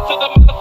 to the motherfucker.